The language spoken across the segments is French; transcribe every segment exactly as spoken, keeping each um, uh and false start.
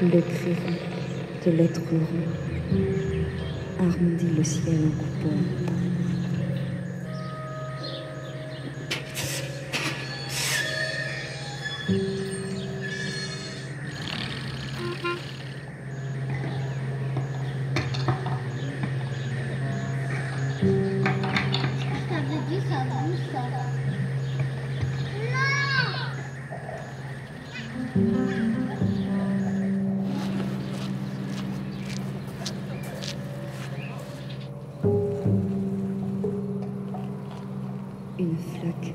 L'écrivain de lettres rondes arrondit le ciel en coupant. Une flaque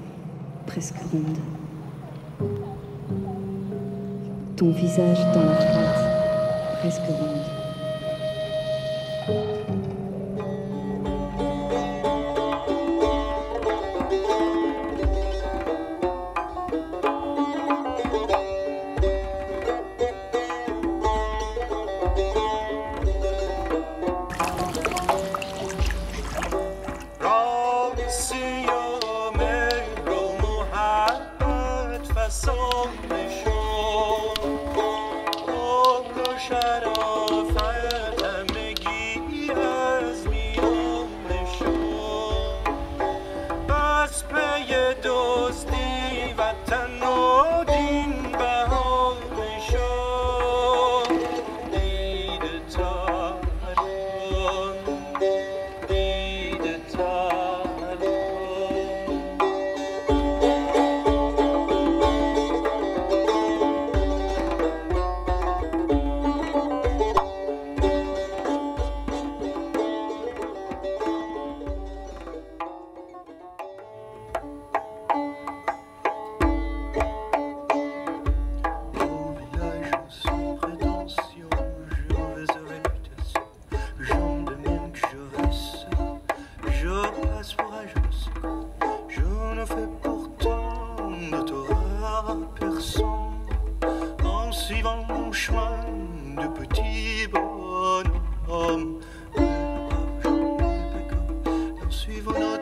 presque ronde. Ton visage dans la flaque presque ronde. Suivons notre